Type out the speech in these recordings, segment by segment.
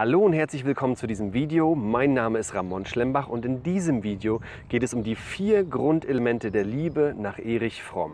Hallo und herzlich willkommen zu diesem Video. Mein Name ist Ramón Schlemmbach und in diesem Video geht es um die 4 Grundelemente der Liebe nach Erich Fromm.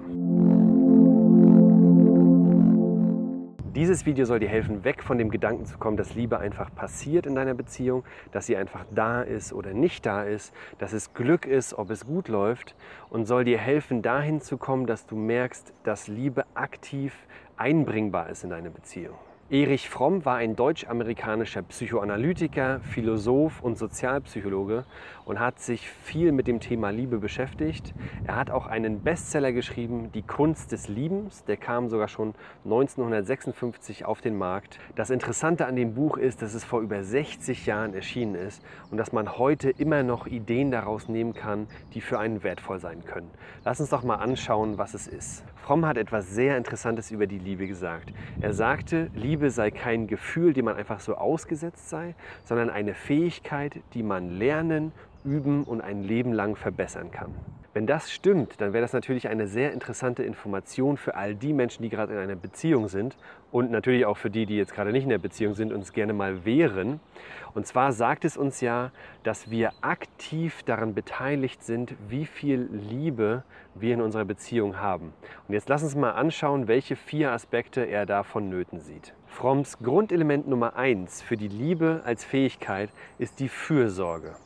Dieses Video soll dir helfen, weg von dem Gedanken zu kommen, dass Liebe einfach passiert in deiner Beziehung, dass sie einfach da ist oder nicht da ist, dass es Glück ist, ob es gut läuft, und soll dir helfen, dahin zu kommen, dass du merkst, dass Liebe aktiv einbringbar ist in deine Beziehung. Erich Fromm war ein deutsch-amerikanischer Psychoanalytiker, Philosoph und Sozialpsychologe und hat sich viel mit dem Thema Liebe beschäftigt. Er hat auch einen Bestseller geschrieben, Die Kunst des Liebens. Der kam sogar schon 1956 auf den Markt. Das Interessante an dem Buch ist, dass es vor über 60 Jahren erschienen ist und dass man heute immer noch Ideen daraus nehmen kann, die für einen wertvoll sein können. Lass uns doch mal anschauen, was es ist. Fromm hat etwas sehr Interessantes über die Liebe gesagt. Er sagte, Liebe sei kein Gefühl, dem man einfach so ausgesetzt sei, sondern eine Fähigkeit, die man lernen, üben und ein Leben lang verbessern kann. Wenn das stimmt, dann wäre das natürlich eine sehr interessante Information für all die Menschen, die gerade in einer Beziehung sind und natürlich auch für die, die jetzt gerade nicht in der Beziehung sind und es gerne mal wären. Und zwar sagt es uns ja, dass wir aktiv daran beteiligt sind, wie viel Liebe wir in unserer Beziehung haben. Und jetzt lass uns mal anschauen, welche 4 Aspekte er da vonnöten sieht. Fromms Grundelement Nummer 1 für die Liebe als Fähigkeit ist die Fürsorge.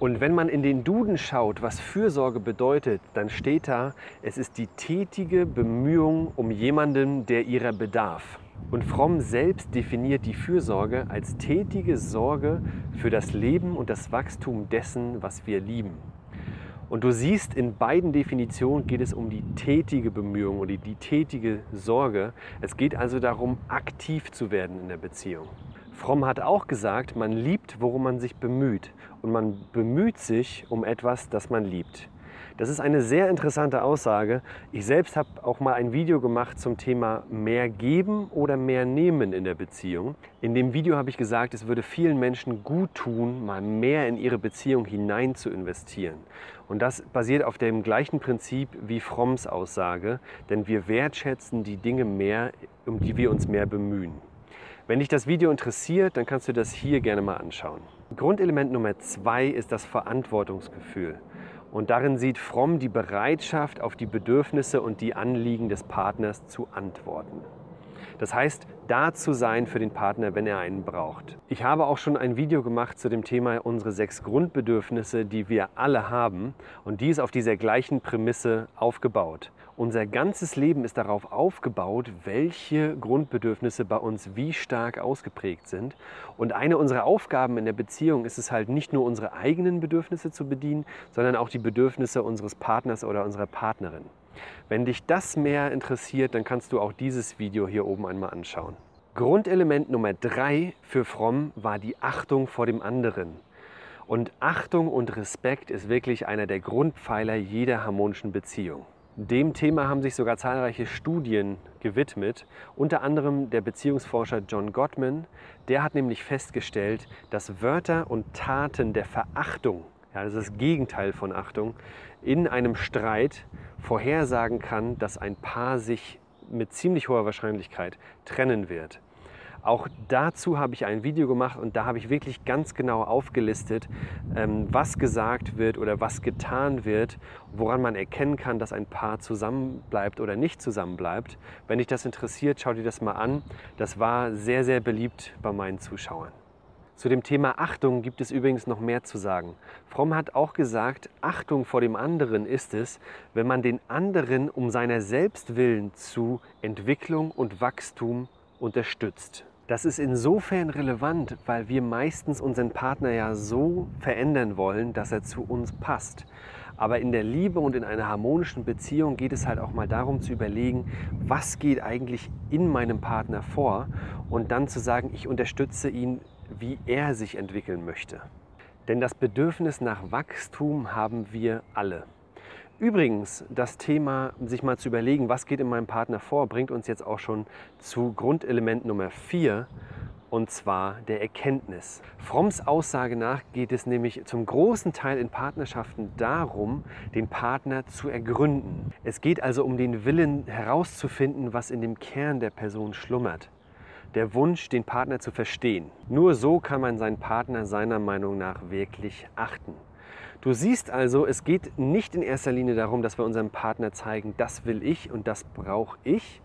Und wenn man in den Duden schaut, was Fürsorge bedeutet, dann steht da, es ist die tätige Bemühung um jemanden, der ihrer bedarf. Und Fromm selbst definiert die Fürsorge als tätige Sorge für das Leben und das Wachstum dessen, was wir lieben. Und du siehst, in beiden Definitionen geht es um die tätige Bemühung oder die tätige Sorge. Es geht also darum, aktiv zu werden in der Beziehung. Fromm hat auch gesagt, man liebt, worum man sich bemüht. Und man bemüht sich um etwas, das man liebt. Das ist eine sehr interessante Aussage. Ich selbst habe auch mal ein Video gemacht zum Thema mehr geben oder mehr nehmen in der Beziehung. In dem Video habe ich gesagt, es würde vielen Menschen gut tun, mal mehr in ihre Beziehung hinein zu investieren. Und das basiert auf dem gleichen Prinzip wie Fromms Aussage, denn wir wertschätzen die Dinge mehr, um die wir uns mehr bemühen. Wenn dich das Video interessiert, dann kannst du das hier gerne mal anschauen. Grundelement Nummer 2 ist das Verantwortungsgefühl. Und darin sieht Fromm die Bereitschaft, auf die Bedürfnisse und die Anliegen des Partners zu antworten. Das heißt, da zu sein für den Partner, wenn er einen braucht. Ich habe auch schon ein Video gemacht zu dem Thema unsere 6 Grundbedürfnisse, die wir alle haben. Und die ist auf dieser gleichen Prämisse aufgebaut. Unser ganzes Leben ist darauf aufgebaut, welche Grundbedürfnisse bei uns wie stark ausgeprägt sind. Und eine unserer Aufgaben in der Beziehung ist es halt nicht nur unsere eigenen Bedürfnisse zu bedienen, sondern auch die Bedürfnisse unseres Partners oder unserer Partnerin. Wenn dich das mehr interessiert, dann kannst du auch dieses Video hier oben einmal anschauen. Grundelement Nummer 3 für Fromm war die Achtung vor dem anderen. Und Achtung und Respekt ist wirklich einer der Grundpfeiler jeder harmonischen Beziehung. Dem Thema haben sich sogar zahlreiche Studien gewidmet, unter anderem der Beziehungsforscher John Gottman. Der hat nämlich festgestellt, dass Wörter und Taten der Verachtung, ja, das ist das Gegenteil von Achtung, in einem Streit vorhersagen kann, dass ein Paar sich mit ziemlich hoher Wahrscheinlichkeit trennen wird. Auch dazu habe ich ein Video gemacht und da habe ich wirklich ganz genau aufgelistet, was gesagt wird oder was getan wird, woran man erkennen kann, dass ein Paar zusammenbleibt oder nicht zusammenbleibt. Wenn dich das interessiert, schau dir das mal an. Das war sehr, sehr beliebt bei meinen Zuschauern. Zu dem Thema Achtung gibt es übrigens noch mehr zu sagen. Fromm hat auch gesagt, Achtung vor dem anderen ist es, wenn man den anderen um seiner selbst willen zu Entwicklung und Wachstum unterstützt. Das ist insofern relevant, weil wir meistens unseren Partner ja so verändern wollen, dass er zu uns passt. Aber in der Liebe und in einer harmonischen Beziehung geht es halt auch mal darum zu überlegen, was geht eigentlich in meinem Partner vor und dann zu sagen, ich unterstütze ihn, wie er sich entwickeln möchte. Denn das Bedürfnis nach Wachstum haben wir alle. Übrigens, das Thema, sich mal zu überlegen, was geht in meinem Partner vor, bringt uns jetzt auch schon zu Grundelement Nummer 4, und zwar der Erkenntnis. Fromms Aussage nach geht es nämlich zum großen Teil in Partnerschaften darum, den Partner zu ergründen. Es geht also um den Willen herauszufinden, was in dem Kern der Person schlummert. der Wunsch, den Partner zu verstehen. Nur so kann man seinen Partner seiner Meinung nach wirklich achten. Du siehst also, es geht nicht in erster Linie darum, dass wir unserem Partner zeigen, das will ich und das brauche ich,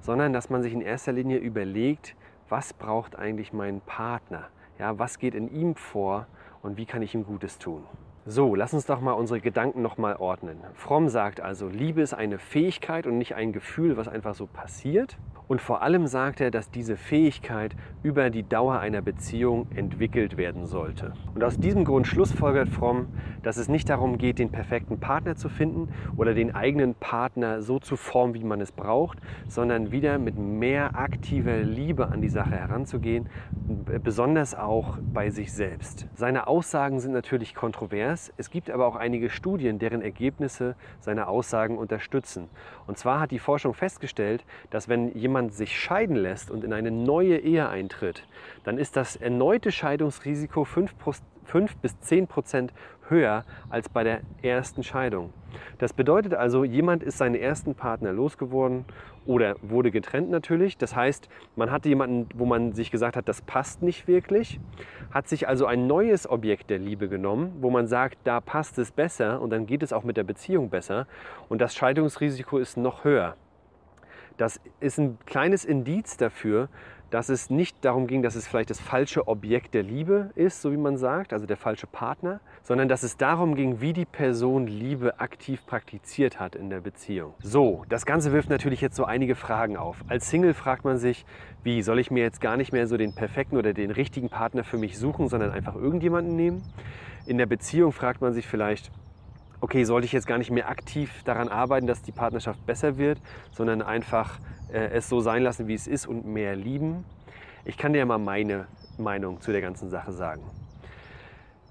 sondern dass man sich in erster Linie überlegt, was braucht eigentlich mein Partner? Ja, was geht in ihm vor und wie kann ich ihm Gutes tun? So, lass uns doch mal unsere Gedanken nochmal ordnen. Fromm sagt also, Liebe ist eine Fähigkeit und nicht ein Gefühl, was einfach so passiert. Und vor allem sagt er, dass diese Fähigkeit über die Dauer einer Beziehung entwickelt werden sollte. Und aus diesem Grund schlussfolgert Fromm, dass es nicht darum geht, den perfekten Partner zu finden oder den eigenen Partner so zu formen, wie man es braucht, sondern wieder mit mehr aktiver Liebe an die Sache heranzugehen, besonders auch bei sich selbst. Seine Aussagen sind natürlich kontrovers. Es gibt aber auch einige Studien, deren Ergebnisse seine Aussagen unterstützen. Und zwar hat die Forschung festgestellt, dass wenn jemand sich scheiden lässt und in eine neue Ehe eintritt, dann ist das erneute Scheidungsrisiko 5 bis 10% höher als bei der ersten Scheidung. Das bedeutet also, jemand ist seinen ersten Partner losgeworden oder wurde getrennt natürlich. Das heißt, man hatte jemanden, wo man sich gesagt hat, das passt nicht wirklich, hat sich also ein neues Objekt der Liebe genommen, wo man sagt, da passt es besser und dann geht es auch mit der Beziehung besser und das Scheidungsrisiko ist noch höher. Das ist ein kleines Indiz dafür, dass es nicht darum ging, dass es vielleicht das falsche Objekt der Liebe ist, so wie man sagt, also der falsche Partner, sondern dass es darum ging, wie die Person Liebe aktiv praktiziert hat in der Beziehung. So, das Ganze wirft natürlich jetzt so einige Fragen auf. Als Single fragt man sich, wie soll ich mir jetzt gar nicht mehr so den perfekten oder den richtigen Partner für mich suchen, sondern einfach irgendjemanden nehmen? In der Beziehung fragt man sich vielleicht, okay, sollte ich jetzt gar nicht mehr aktiv daran arbeiten, dass die Partnerschaft besser wird, sondern einfach es so sein lassen, wie es ist und mehr lieben? Ich kann dir ja mal meine Meinung zu der ganzen Sache sagen.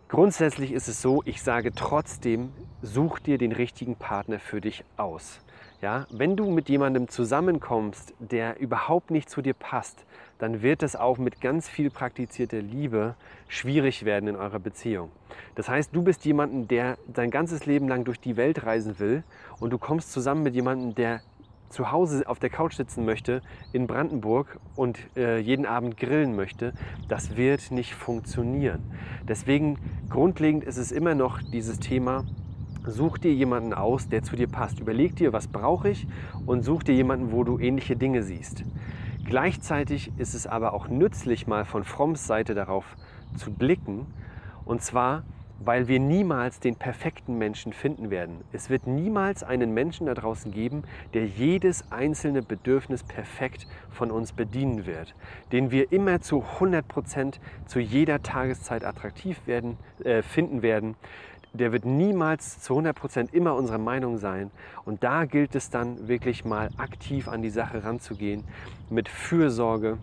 Grundsätzlich ist es so, ich sage trotzdem, such dir den richtigen Partner für dich aus. Ja, wenn du mit jemandem zusammenkommst, der überhaupt nicht zu dir passt, dann wird es auch mit ganz viel praktizierter Liebe schwierig werden in eurer Beziehung. Das heißt, du bist jemanden, der sein ganzes Leben lang durch die Welt reisen will und du kommst zusammen mit jemandem, der zu Hause auf der Couch sitzen möchte in Brandenburg und jeden Abend grillen möchte, das wird nicht funktionieren. Deswegen grundlegend ist es immer noch dieses Thema, such dir jemanden aus, der zu dir passt. Überleg dir, was brauche ich und such dir jemanden, wo du ähnliche Dinge siehst. Gleichzeitig ist es aber auch nützlich, mal von Fromms Seite darauf zu blicken, und zwar, weil wir niemals den perfekten Menschen finden werden. Es wird niemals einen Menschen da draußen geben, der jedes einzelne Bedürfnis perfekt von uns bedienen wird, den wir immer zu 100% zu jeder Tageszeit attraktiv werden, finden werden. Der wird niemals zu 100% immer unserer Meinung sein. Und da gilt es dann wirklich mal aktiv an die Sache ranzugehen, mit Fürsorge,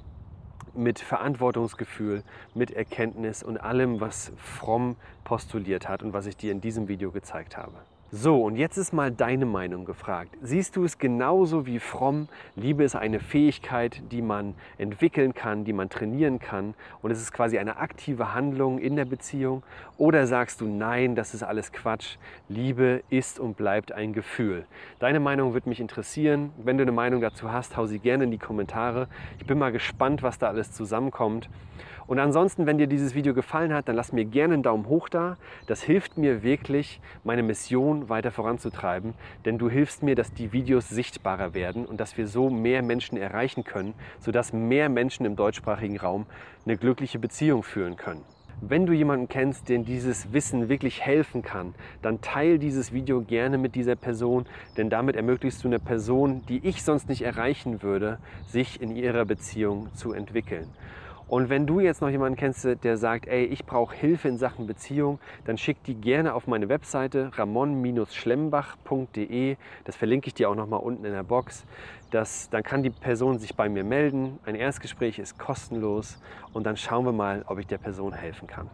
mit Verantwortungsgefühl, mit Erkenntnis und allem, was Fromm postuliert hat und was ich dir in diesem Video gezeigt habe. So, und jetzt ist mal deine Meinung gefragt. Siehst du es genauso wie Fromm? Liebe ist eine Fähigkeit, die man entwickeln kann, die man trainieren kann und es ist quasi eine aktive Handlung in der Beziehung? Oder sagst du, nein, das ist alles Quatsch. Liebe ist und bleibt ein Gefühl. Deine Meinung wird mich interessieren. Wenn du eine Meinung dazu hast, hau sie gerne in die Kommentare. Ich bin mal gespannt, was da alles zusammenkommt. Und ansonsten, wenn dir dieses Video gefallen hat, dann lass mir gerne einen Daumen hoch da. Das hilft mir wirklich, meine Mission weiter voranzutreiben, denn du hilfst mir, dass die Videos sichtbarer werden und dass wir so mehr Menschen erreichen können, sodass mehr Menschen im deutschsprachigen Raum eine glückliche Beziehung führen können. Wenn du jemanden kennst, dem dieses Wissen wirklich helfen kann, dann teile dieses Video gerne mit dieser Person, denn damit ermöglichst du einer Person, die ich sonst nicht erreichen würde, sich in ihrer Beziehung zu entwickeln. Und wenn du jetzt noch jemanden kennst, der sagt, ey, ich brauche Hilfe in Sachen Beziehung, dann schick die gerne auf meine Webseite ramon-schlemmbach.de. Das verlinke ich dir auch nochmal unten in der Box. Dann kann die Person sich bei mir melden. Ein Erstgespräch ist kostenlos und dann schauen wir mal, ob ich der Person helfen kann.